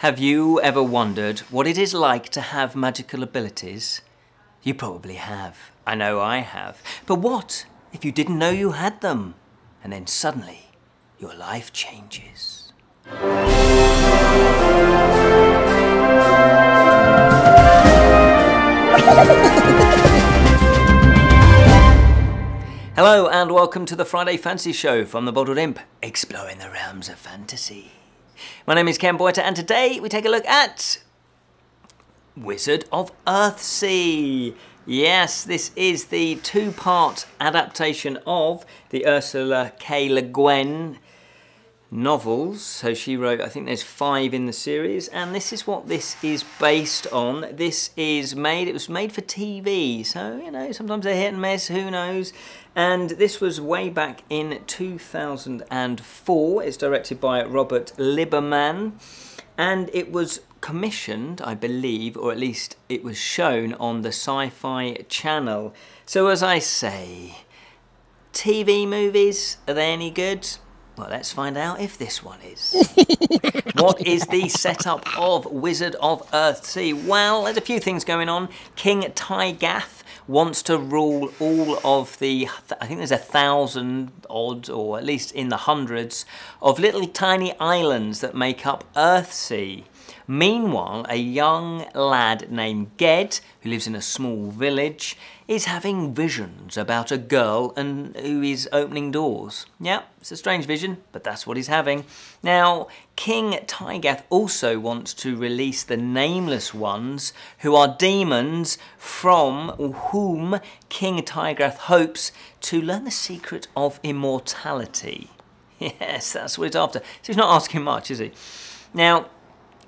Have you ever wondered what it is like to have magical abilities? You probably have. I know I have. But what if you didn't know you had them? And then suddenly, your life changes. Hello and welcome to the Friday Fantasy Show from The Bottled Imp, exploring the realms of fantasy. My name is Ken Boyter, and today we take a look at Wizard of Earthsea. Yes, this is the two-part adaptation of the Ursula K. Le Guin novels. So she wrote, I think there's 5 in the series, and this is what this is based on. This is made, it was made for TV, so, you know, sometimes they hit and miss, who knows. And this was way back in 2004. It's directed by Robert Lieberman, and it was commissioned, I believe, or at least it was shown on the Sci-Fi channel. So as I say, TV movies, are they any good? Well, let's find out if this one is. What is the setup of Wizard of Earthsea? Well, there's a few things going on. King Tygath wants to rule all of the, I think there's 1,000 odd, or at least in the hundreds, of little tiny islands that make up Earthsea. Meanwhile, a young lad named Ged, who lives in a small village, is having visions about a girl and who is opening doors. Yeah, it's a strange vision, but that's what he's having. Now, King Tygath also wants to release the Nameless Ones, who are demons from whom King Tygath hopes to learn the secret of immortality. Yes, that's what he's after. So he's not asking much, is he? Now,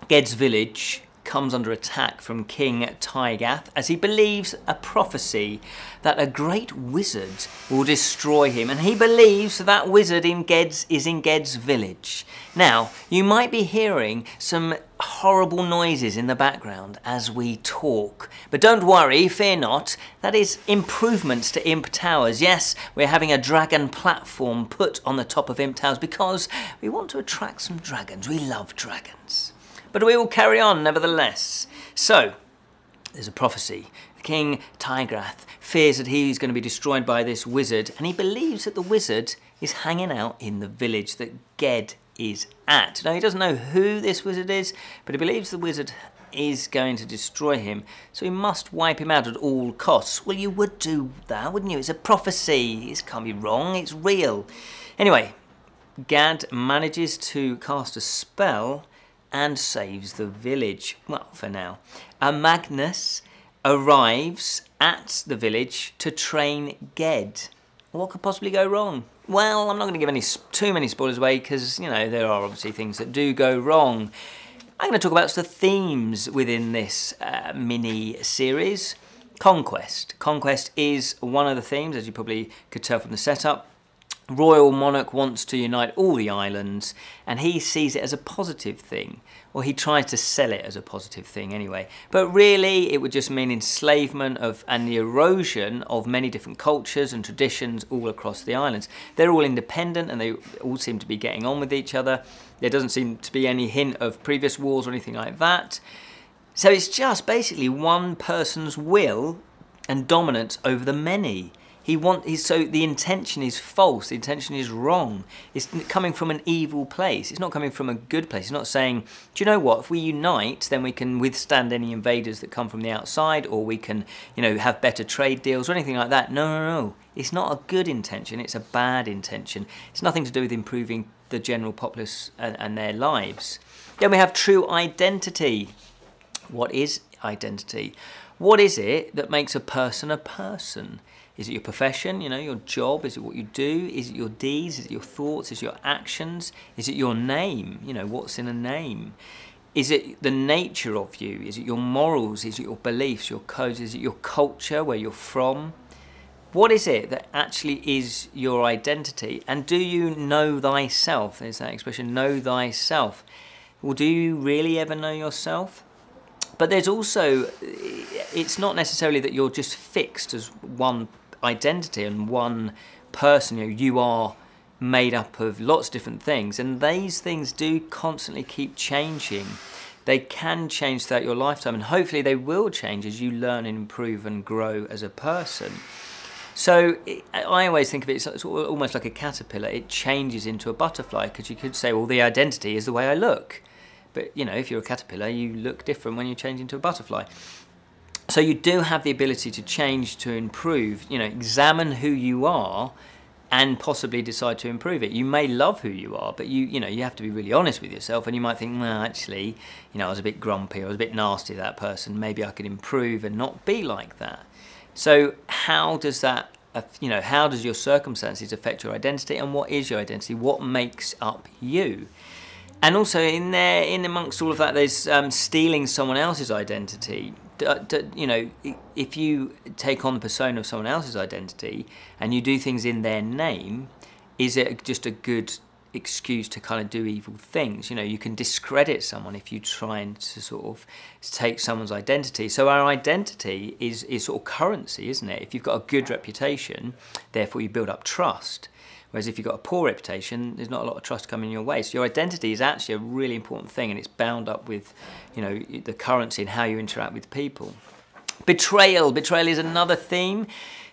Ged's village comes under attack from King Tygath as he believes a prophecy that a great wizard will destroy him, and he believes that wizard is in Ged's village. Now, you might be hearing some horrible noises in the background as we talk, but don't worry, fear not, that is improvements to Imp Towers. Yes, we're having a dragon platform put on the top of Imp Towers because we want to attract some dragons. We love dragons. But we will carry on nevertheless. So, there's a prophecy. King Tygath fears that he's going to be destroyed by this wizard, and he believes that the wizard is hanging out in the village that Ged is at. Now, he doesn't know who this wizard is, but he believes the wizard is going to destroy him, so he must wipe him out at all costs. Well, you would do that, wouldn't you? It's a prophecy. It can't be wrong. It's real. Anyway, Ged manages to cast a spell and saves the village, well, for now. Magnus arrives at the village to train Ged. What could possibly go wrong? Well, I'm not going to give too many spoilers away because, you know, there are obviously things that do go wrong. I'm going to talk about the themes within this mini-series. Conquest. Conquest is one of the themes, as you probably could tell from the setup. Royal monarch wants to unite all the islands, and he sees it as a positive thing, or he tries to sell it as a positive thing anyway. But really, it would just mean enslavement of and the erosion of many different cultures and traditions all across the islands. They're all independent, and they all seem to be getting on with each other. There doesn't seem to be any hint of previous wars or anything like that. So it's just basically one person's will and dominance over the many. So the intention is false, the intention is wrong. It's coming from an evil place. It's not coming from a good place. It's not saying, do you know what, if we unite, then we can withstand any invaders that come from the outside, or we can, you know, have better trade deals or anything like that. No, no, no. It's not a good intention. It's a bad intention. It's nothing to do with improving the general populace and their lives. Then we have true identity. What is identity? What is it that makes a person a person? Is it your profession, you know, your job? Is it what you do? Is it your deeds? Is it your thoughts? Is it your actions? Is it your name? You know, what's in a name? Is it the nature of you? Is it your morals? Is it your beliefs, your codes? Is it your culture, where you're from? What is it that actually is your identity? And do you know thyself? There's that expression, know thyself. Well, do you really ever know yourself? But there's also, it's not necessarily that you're just fixed as one identity and one person. You are made up of lots of different things, and these things do constantly keep changing. They can change throughout your lifetime, and hopefully they will change as you learn and improve and grow as a person. So I always think of it as almost like a caterpillar. It changes into a butterfly, because you could say, well, the identity is the way I look. But, you know, if you're a caterpillar, you look different when you change into a butterfly. So you do have the ability to change, to improve, you know, examine who you are and possibly decide to improve it. You may love who you are, but you have to be really honest with yourself, and you might think, well, actually, you know, I was a bit grumpy, I was a bit nasty to that person, maybe I could improve and not be like that. So how does that, you know, how does your circumstances affect your identity, and what is your identity? What makes up you? And also in there, in amongst all of that, there's stealing someone else's identity. You know, if you take on the persona of someone else's identity and you do things in their name, is it just a good excuse to kind of do evil things? You know, you can discredit someone if you try and to sort of take someone's identity. So our identity is sort of currency, isn't it? If you've got a good reputation, therefore you build up trust. Whereas if you've got a poor reputation, there's not a lot of trust coming your way. So your identity is actually a really important thing, and it's bound up with, you know, the currency and how you interact with people. Betrayal. Betrayal is another theme.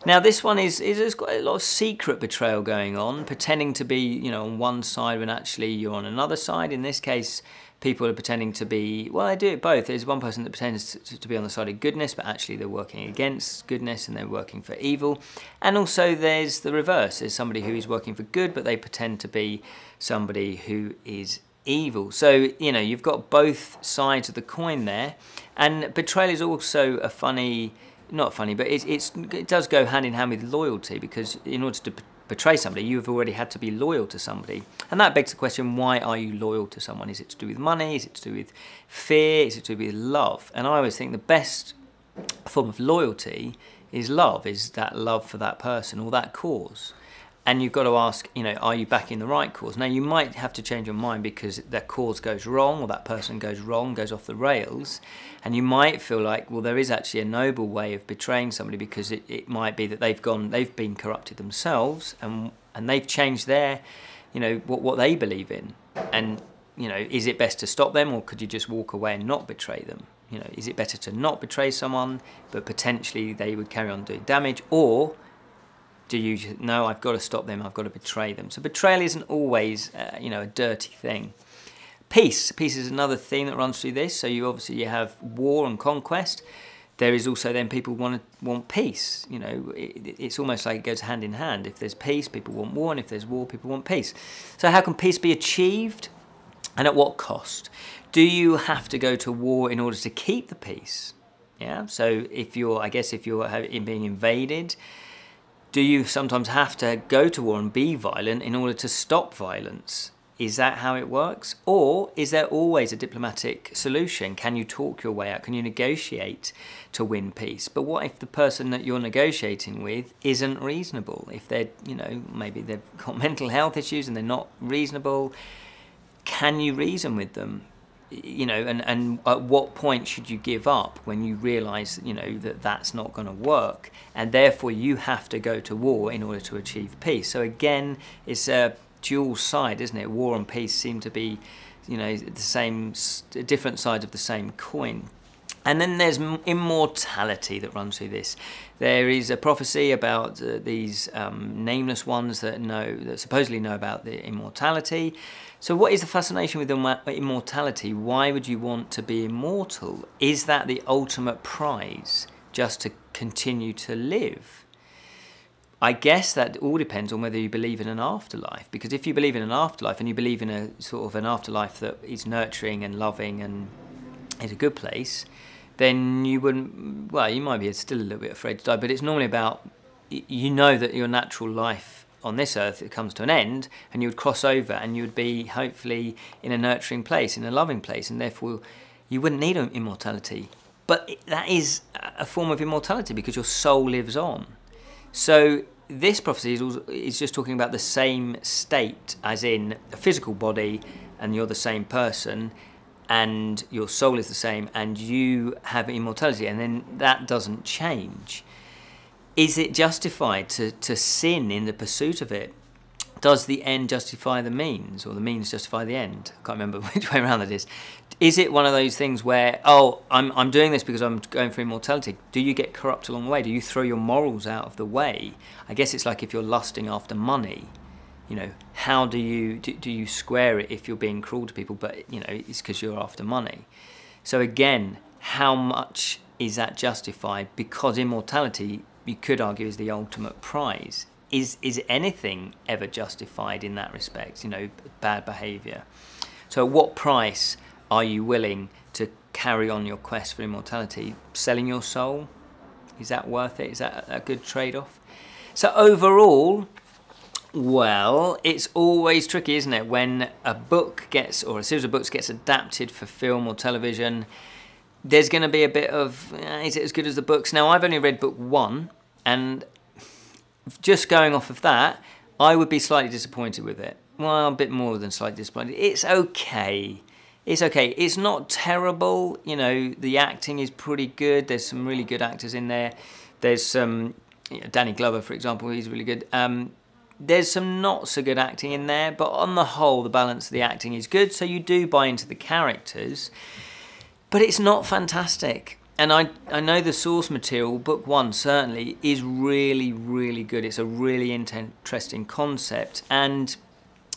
Now this one is quite a lot of secret betrayal going on, pretending to be, you know, on one side when actually you're on another side. In this case, people are pretending to be, well, they do it both. There's one person that pretends to be on the side of goodness, but actually they're working against goodness and they're working for evil. And also there's the reverse. There's somebody who is working for good, but they pretend to be somebody who is evil. So, you know, you've got both sides of the coin there. And betrayal is also a funny, not funny, but it does go hand in hand with loyalty, because in order to betray somebody, you've already had to be loyal to somebody. And that begs the question, why are you loyal to someone? Is it to do with money? Is it to do with fear? Is it to do with love? And I always think the best form of loyalty is love, is that love for that person or that cause. And you've got to ask, you know, are you backing the right cause? Now, you might have to change your mind because that cause goes wrong, or that person goes wrong, goes off the rails. And you might feel like, well, there is actually a noble way of betraying somebody, because it might be that they've been corrupted themselves, and they've changed their, you know, what they believe in. And, you know, is it best to stop them, or could you just walk away and not betray them? You know, is it better to not betray someone, but potentially they would carry on doing damage, or do you know, I've got to stop them, I've got to betray them? So betrayal isn't always, you know, a dirty thing. Peace. Peace is another theme that runs through this. So you have war and conquest. There is also then people want peace. You know, it's almost like it goes hand in hand. If there's peace, people want war, and if there's war, people want peace. So how can peace be achieved, and at what cost? Do you have to go to war in order to keep the peace? Yeah, so if you're being invaded, do you sometimes have to go to war and be violent in order to stop violence? Is that how it works? Or is there always a diplomatic solution? Can you talk your way out? Can you negotiate to win peace? But what if the person that you're negotiating with isn't reasonable? If they're, you know, maybe they've got mental health issues and they're not reasonable, can you reason with them? You know, and at what point should you give up when you realise, you know, that that's not going to work, and therefore you have to go to war in order to achieve peace? So again, it's a dual side, isn't it? War and peace seem to be, you know, the same, different sides of the same coin. And then there's immortality that runs through this. There is a prophecy about these nameless ones that supposedly know about the immortality. So what is the fascination with immortality? Why would you want to be immortal? Is that the ultimate prize, just to continue to live? I guess that all depends on whether you believe in an afterlife, because if you believe in an afterlife, and you believe in a sort of an afterlife that is nurturing and loving and is a good place, then you wouldn't, well, you might be still a little bit afraid to die, but it's normally about, you know, that your natural life on this earth, it comes to an end, and you would cross over, and you would be hopefully in a nurturing place, in a loving place, and therefore you wouldn't need immortality. But that is a form of immortality, because your soul lives on. So this prophecy is just talking about the same state, as in a physical body, and you're the same person, and your soul is the same, and you have immortality, and then that doesn't change. Is it justified to sin in the pursuit of it? Does the end justify the means, or the means justify the end? I can't remember which way around that is. Is it one of those things where, oh, I'm doing this because I'm going for immortality? Do you get corrupt along the way? Do you throw your morals out of the way? I guess it's like if you're lusting after money, you know, how do you square it if you're being cruel to people, but, you know, it's because you're after money. So again, how much is that justified? Because immortality, you could argue, is the ultimate prize. Is anything ever justified in that respect, you know, bad behaviour? So at what price are you willing to carry on your quest for immortality? Selling your soul? Is that worth it? Is that a good trade-off? So overall, well, it's always tricky, isn't it? When a book gets, or a series of books gets adapted for film or television, there's going to be a bit of, is it as good as the books? Now, I've only read book one, and just going off of that, I would be slightly disappointed with it. Well, a bit more than slightly disappointed. It's okay. It's okay. It's not terrible. You know, the acting is pretty good. There's some really good actors in there. There's some, you know, Danny Glover, for example, he's really good. There's some not so good acting in there, but on the whole, the balance of the acting is good, so you do buy into the characters, but it's not fantastic. And I know the source material, book one certainly, is really, really good. It's a really interesting concept. And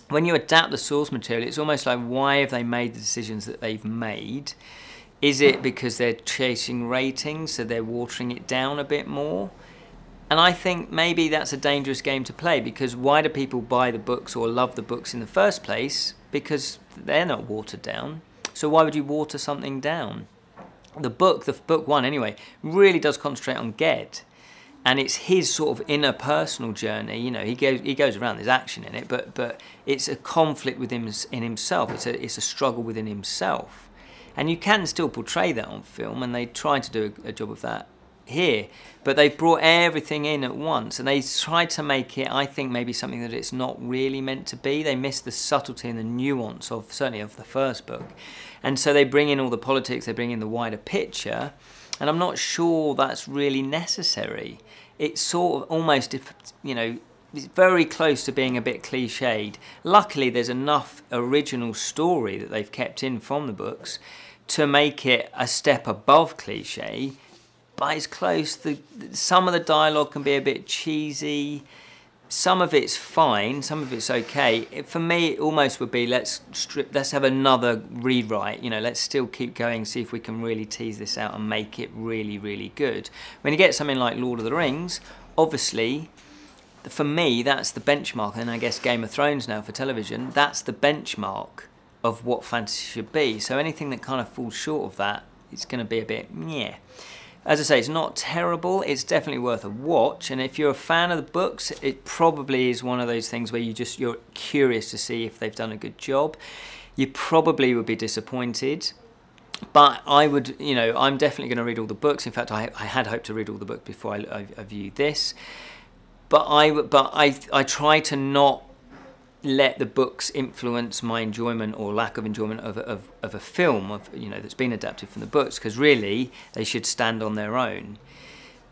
when you adapt the source material, it's almost like, why have they made the decisions that they've made? Is it because they're chasing ratings, so they're watering it down a bit more? And I think maybe that's a dangerous game to play, because why do people buy the books or love the books in the first place? Because they're not watered down. So why would you water something down? The book one anyway, really does concentrate on Ged, and it's his sort of inner personal journey. You know, he goes around. There's action in it, but it's a conflict within himself. It's a struggle within himself, and you can still portray that on film, and they try to do a job of that here, but they've brought everything in at once, and they tried to make it, I think, maybe something that it's not really meant to be. They miss the subtlety and the nuance of, certainly, of the first book, and so they bring in all the politics, they bring in the wider picture, and I'm not sure that's really necessary. It's sort of almost, you know, it's very close to being a bit cliched. Luckily, there's enough original story that they've kept in from the books to make it a step above cliche. But it's close. Some of the dialogue can be a bit cheesy. Some of it's fine. Some of it's okay. For me, it almost would be, let's have another rewrite. You know, let's still keep going, see if we can really tease this out and make it really, really good. When you get something like Lord of the Rings, obviously, for me, that's the benchmark. And I guess Game of Thrones now for television, that's the benchmark of what fantasy should be. So anything that kind of falls short of that, it's going to be a bit, yeah. As I say, it's not terrible, it's definitely worth a watch, and if you're a fan of the books, it probably is one of those things where you're curious to see if they've done a good job. You probably would be disappointed, but I would, you know, I'm definitely going to read all the books. In fact, I had hoped to read all the books before I viewed this, but I try to not let the books influence my enjoyment or lack of enjoyment of a film, of, you know, that's been adapted from the books, because really they should stand on their own.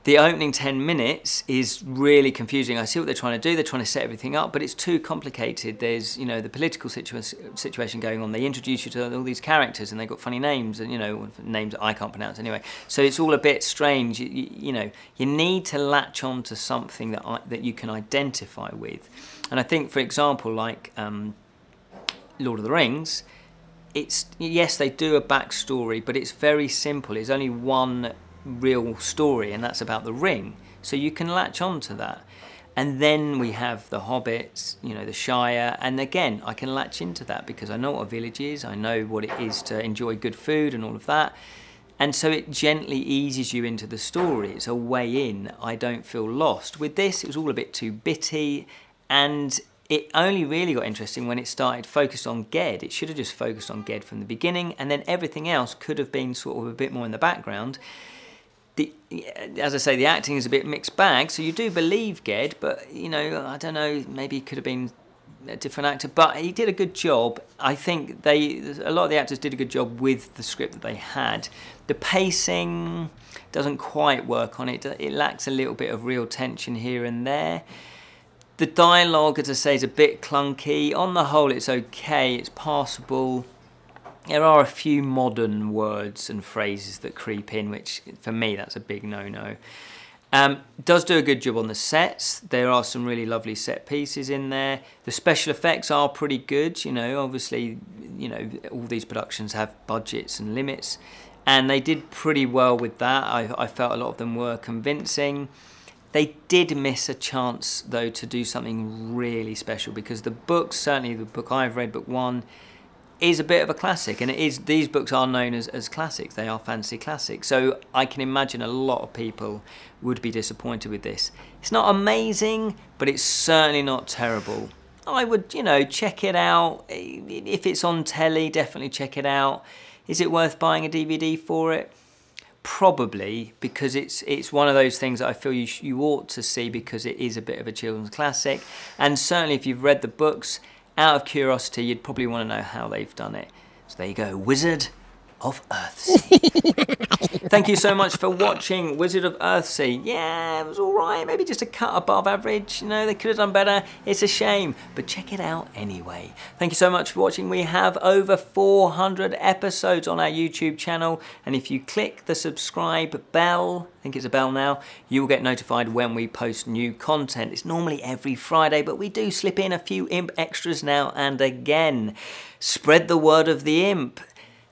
The opening 10 minutes is really confusing. I see what they're trying to do. They're trying to set everything up, but it's too complicated. There's, you know, the political situation going on. They introduce you to all these characters, and they've got funny names, and, you know, names that I can't pronounce anyway. So it's all a bit strange. You know, you need to latch on to something that you can identify with. And I think, for example, like Lord of the Rings, it's, yes, they do a backstory, but it's very simple. It's only one real story, and that's about the ring. So you can latch on to that. And then we have the hobbits, you know, the Shire, and again, I can latch into that because I know what a village is, I know what it is to enjoy good food and all of that. And so it gently eases you into the story. It's a way in. I don't feel lost. With this, it was all a bit too bitty, and it only really got interesting when it started focused on Ged. It should have just focused on Ged from the beginning, and then everything else could have been sort of a bit more in the background. As I say, the acting is a bit mixed bag, so you do believe Ged, but, you know, I don't know, maybe he could have been a different actor, but he did a good job. I think a lot of the actors did a good job with the script that they had. The pacing doesn't quite work on it. It lacks a little bit of real tension here and there. The dialogue, as I say, is a bit clunky. On the whole, it's okay, it's passable. There are a few modern words and phrases that creep in, which for me, that's a big no-no. Does do a good job on the sets. There are some really lovely set pieces in there. The special effects are pretty good. You know, obviously, you know, all these productions have budgets and limits, and they did pretty well with that. I felt a lot of them were convincing. They did miss a chance, though, to do something really special, because the book, certainly the book I've read, book one, is a bit of a classic, and it is. These books are known as classics. They are fantasy classics. So I can imagine a lot of people would be disappointed with this. It's not amazing, but it's certainly not terrible. I would, you know, check it out. If it's on telly, definitely check it out. Is it worth buying a DVD for it? Probably, because it's one of those things that I feel you ought to see, because it is a bit of a children's classic. And certainly if you've read the books, out of curiosity, you'd probably want to know how they've done it. So there you go, Wizard of Earthsea. Thank you so much for watching Wizard of Earthsea. Yeah, it was all right, maybe just a cut above average. You know, they could have done better. It's a shame, but check it out anyway. Thank you so much for watching. We have over 400 episodes on our YouTube channel, and if you click the subscribe bell, I think it's a bell now, you will get notified when we post new content. It's normally every Friday, but we do slip in a few Imp extras now and again. Spread the word of the Imp.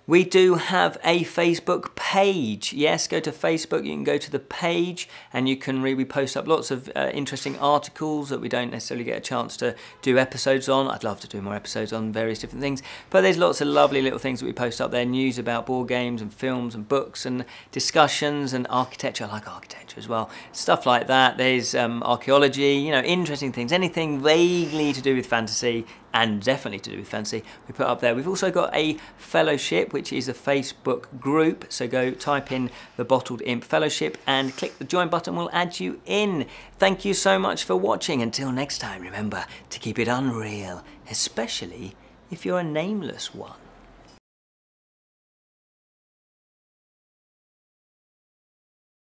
We do have a Facebook page. Yes, go to Facebook, you can go to the page, and you can we post up lots of interesting articles that we don't necessarily get a chance to do episodes on. I'd love to do more episodes on various different things, but there's lots of lovely little things that we post up there, news about board games and films and books and discussions and architecture. I like architecture as well. Stuff like that. There's archaeology, you know, interesting things, anything vaguely to do with fantasy, and definitely to do with fantasy, we put up there. We've also got a fellowship, which is a Facebook group. So go type in The Bottled Imp Fellowship and click the join button, we'll add you in. Thank you so much for watching. Until next time, remember to keep it unreal, especially if you're a nameless one.